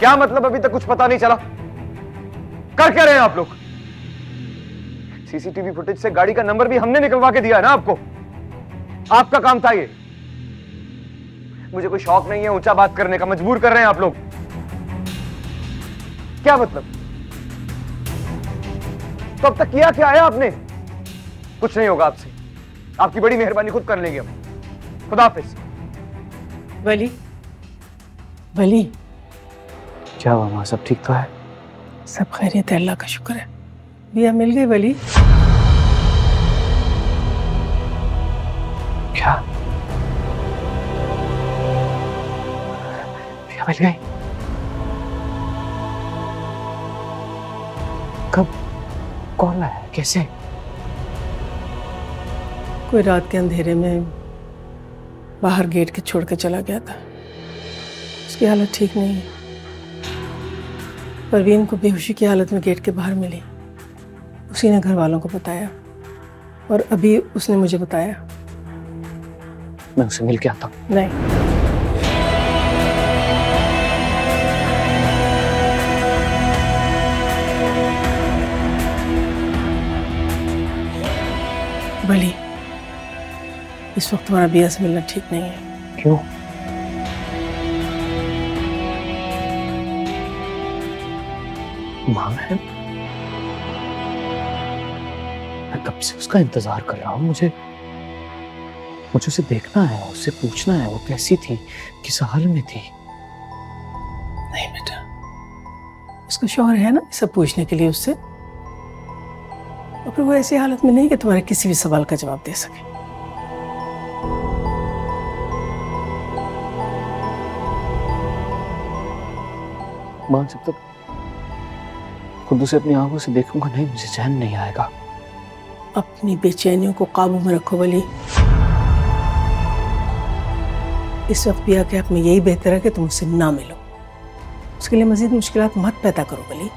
क्या मतलब अभी तक कुछ पता नहीं चला? कर क्या रहे हैं आप लोग? सीसीटीवी फुटेज से गाड़ी का नंबर भी हमने निकलवा के दिया है ना आपको। आपका काम था ये। मुझे कोई शौक नहीं है ऊंचा बात करने का, मजबूर कर रहे हैं आप लोग। क्या मतलब? तो अब तक किया क्या है आपने? कुछ नहीं होगा आपसे, आपकी बड़ी मेहरबानी, खुद कर लेंगे हम। खुदाफिज वली। वली क्या हुआ माँ, सब ठीक तो है? सब खैरियत है, अल्लाह का शुक्र है। दिया मिल गई वली? क्या दिया मिल गई? कब? कौन लाया? कैसे? कोई रात के अंधेरे में बाहर गेट के छोड़ के चला गया था। उसकी हालत ठीक नहीं है। परवीन को बेहोशी की हालत में गेट के बाहर मिली। उसी ने घर वालों को बताया और अभी उसने मुझे बताया। मैं उसे मिल के आता हूं। नहीं, वली, इस वक्त तुम्हारा बिया से मिलना ठीक नहीं है। क्यों? माँ, मैं कब से उसका इंतजार कर रहा हूँ। मुझे उसे देखना है, उससे पूछना है वो कैसी थी, किस हाल में थी। नहीं बेटा, उसका शौहर है ना सब पूछने के लिए उससे। पर वो ऐसी हालत में नहीं कि तुम्हारे किसी भी सवाल का जवाब दे सके। मां, जब तक खुद उसे अपनी आंखों से देखूंगा नहीं, मुझे चैन नहीं आएगा। अपनी बेचैनियों को काबू में रखो वली। इस वक्त पिया के आप में यही बेहतर है कि तुम उससे ना मिलो। उसके लिए मजीद मुश्किलात मत पैदा करो वली।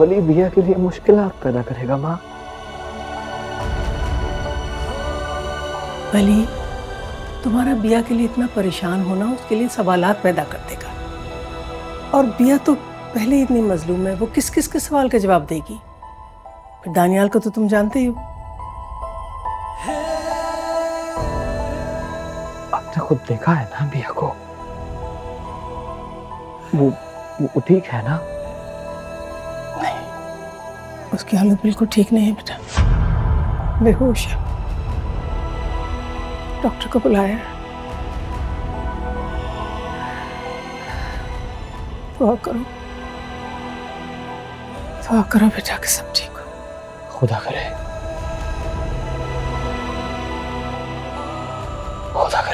वली बिया के लिए मुश्किलात पैदा करेगा मां। वली, तुम्हारा बिया के लिए इतना परेशान होना उसके लिए सवालात पैदा कर देगा। और बिया तो पहले ही इतनी मजलूम है, वो किस किस के सवाल का जवाब देगी। फिर दानियाल को तो तुम जानते ही हो। आपने खुद देखा है ना बिया को। वो ठीक है ना? नहीं, उसकी हालत बिल्कुल ठीक नहीं है बेटा, बेहोश है। डॉक्टर को बुलाया तो करो बेटा कि सब ठीक हो। खुदा करे, खुदा करे।